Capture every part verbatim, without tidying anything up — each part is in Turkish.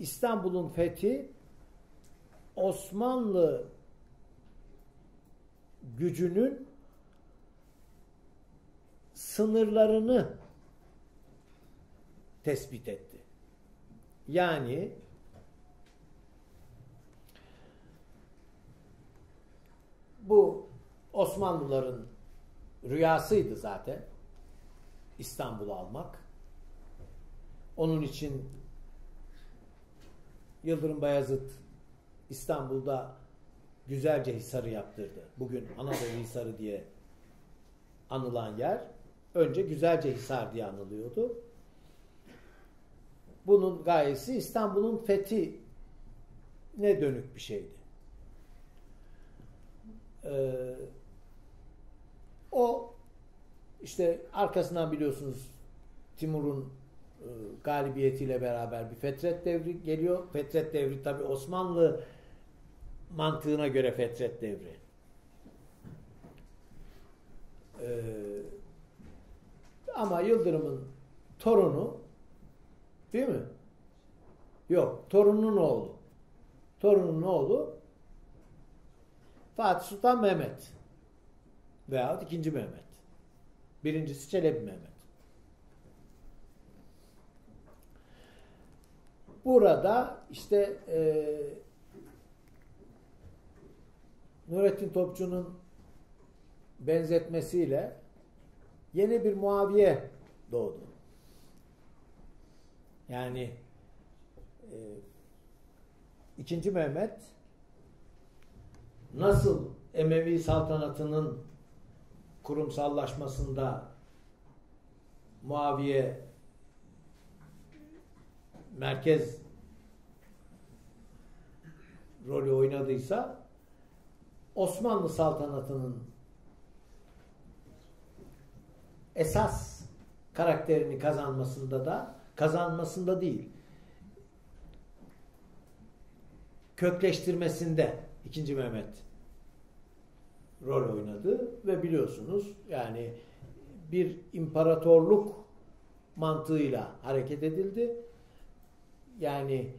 İstanbul'un fethi Osmanlı gücünün sınırlarını tespit etti. Yani bu Osmanlıların rüyasıydı zaten İstanbul'u almak. Onun için Yıldırım Bayezid İstanbul'da Güzelce Hisarı yaptırdı. Bugün Anadolu Hisarı diye anılan yer önce Güzelce Hisar diye anılıyordu. Bunun gayesi İstanbul'un fethine dönük bir şeydi. Ee, o işte arkasından biliyorsunuz Timur'un e, galibiyetiyle beraber bir fetret devri geliyor. Fetret devri tabii Osmanlı mantığına göre fetret devri. Ee, ama Yıldırım'ın torunu değil mi? Yok. Torununun oğlu. Torununun oğlu Fatih Sultan Mehmet veyahut İkinci Mehmet. Birincisi Çelebi Mehmet. Burada işte e, Nurettin Topçu'nun benzetmesiyle yeni bir Muaviye doğdu. Yani e, İkinci Mehmet nasıl Emevi saltanatının kurumsallaşmasında Muaviye merkez rolü oynadıysa Osmanlı saltanatının esas karakterini kazanmasında da kazanmasında değil, kökleştirmesinde İkinci Mehmet rol oynadı ve biliyorsunuz yani bir imparatorluk mantığıyla hareket edildi. Yani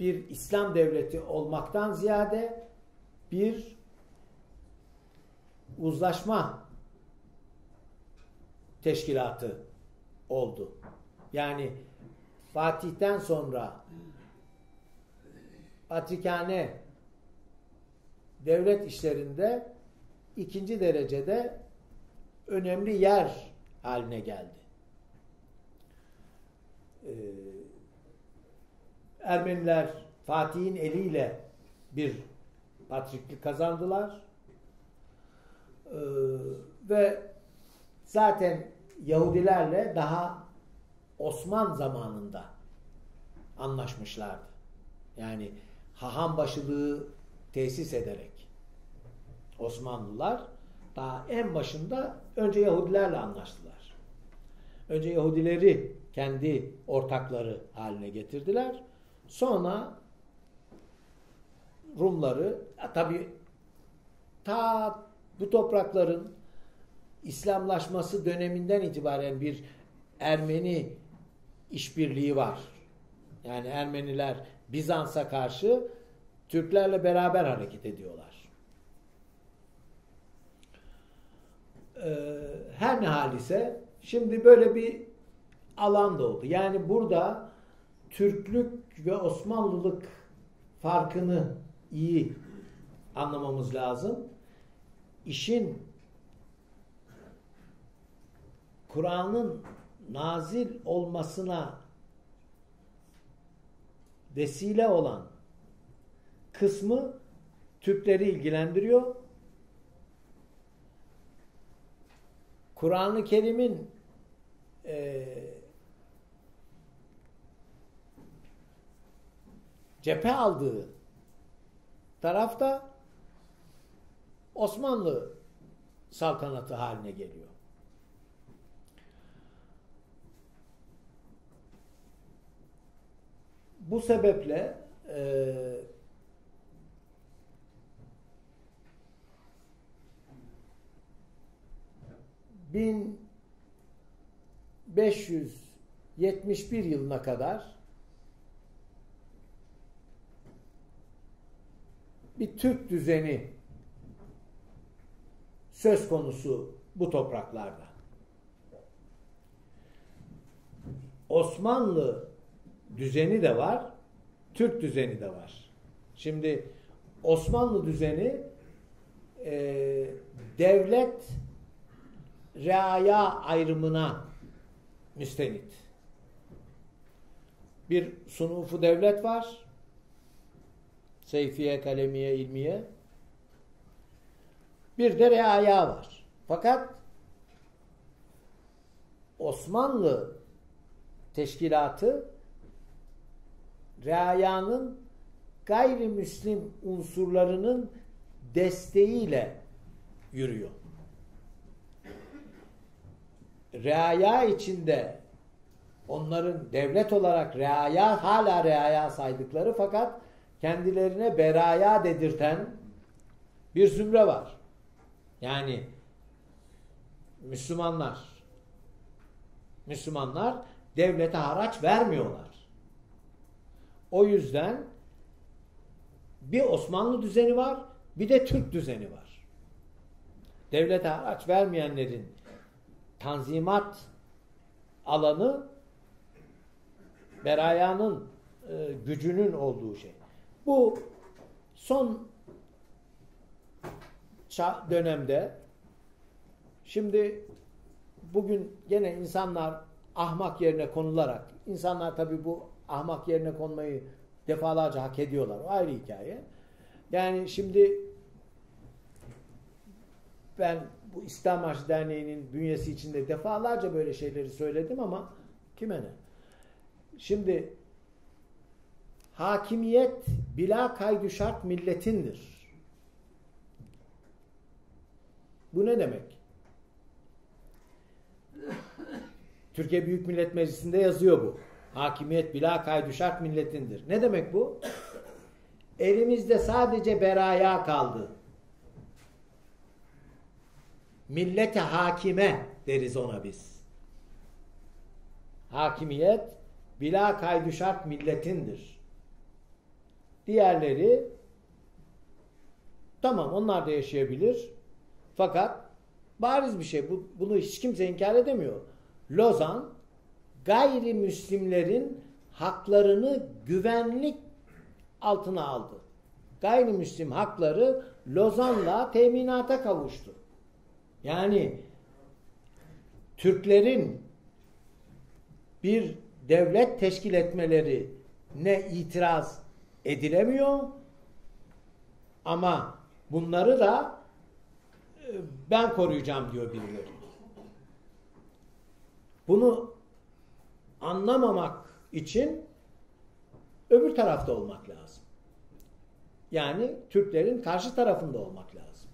bir İslam devleti olmaktan ziyade bir uzlaşma teşkilatı oldu. Yani Fatih'ten sonra Patrikhane devlet işlerinde ikinci derecede önemli yer haline geldi. Ee, Ermeniler Fatih'in eliyle bir patriklik kazandılar. Ee, ve zaten Yahudilerle daha Osman zamanında anlaşmışlardı. Yani hahambaşılığı tesis ederek Osmanlılar daha en başında önce Yahudilerle anlaştılar. Önce Yahudileri kendi ortakları haline getirdiler. Sonra Rumları, tabii ta bu toprakların İslamlaşması döneminden itibaren bir Ermeni işbirliği var. Yani Ermeniler Bizans'a karşı Türklerle beraber hareket ediyorlar. Ee, her ne hal ise şimdi böyle bir alan da oldu. Yani burada Türklük ve Osmanlılık farkını iyi anlamamız lazım. İşin Kur'an'ın nazil olmasına vesile olan kısmı Türkleri ilgilendiriyor. Kur'an-ı Kerim'in e, cephe aldığı tarafta Osmanlı saltanatı haline geliyor. Bu sebeple e, bin beş yüz yetmiş bir yılına kadar bir Türk düzeni söz konusu bu topraklarda. Osmanlı düzeni de var, Türk düzeni de var. Şimdi Osmanlı düzeni e, devlet reaya ayrımına müstenit. Bir sunufu devlet var. Seyfiye, kalemiye, ilmiye. Bir de reaya var. Fakat Osmanlı teşkilatı reayanın gayrimüslim unsurlarının desteğiyle yürüyor. Reaya içinde onların devlet olarak reaya, hala reaya saydıkları fakat kendilerine beraya dedirten bir zümre var. Yani Müslümanlar Müslümanlar devlete haraç vermiyorlar. O yüzden bir Osmanlı düzeni var, bir de Türk düzeni var. Devlete haraç vermeyenlerin tanzimat alanı berayanın e, gücünün olduğu şey. Bu son dönemde şimdi bugün gene insanlar ahmak yerine konularak, insanlar tabii bu ahmak yerine konmayı defalarca hak ediyorlar. O ayrı hikaye. Yani şimdi ben bu İslam Harcı Derneği'nin bünyesi içinde defalarca böyle şeyleri söyledim ama kime ne? Şimdi hakimiyet bila kaydı şart milletindir. Bu ne demek? Türkiye Büyük Millet Meclisi'nde yazıyor bu. Hakimiyet bila kaydı şart milletindir. Ne demek bu? Elimizde sadece beraya kaldı. Millete hakime deriz ona biz. Hakimiyet bila kaydı şart milletindir. Diğerleri tamam, onlar da yaşayabilir. Fakat bariz bir şey. Bu, bunu hiç kimse inkar edemiyor. Lozan gayrimüslimlerin haklarını güvenlik altına aldı. Gayrimüslim hakları Lozan'la teminata kavuştu. Yani Türklerin bir devlet teşkil etmelerine itiraz edilemiyor ama bunları da ben koruyacağım diyor birileri. Bunu anlamamak için öbür tarafta olmak lazım. Yani Türklerin karşı tarafında olmak lazım.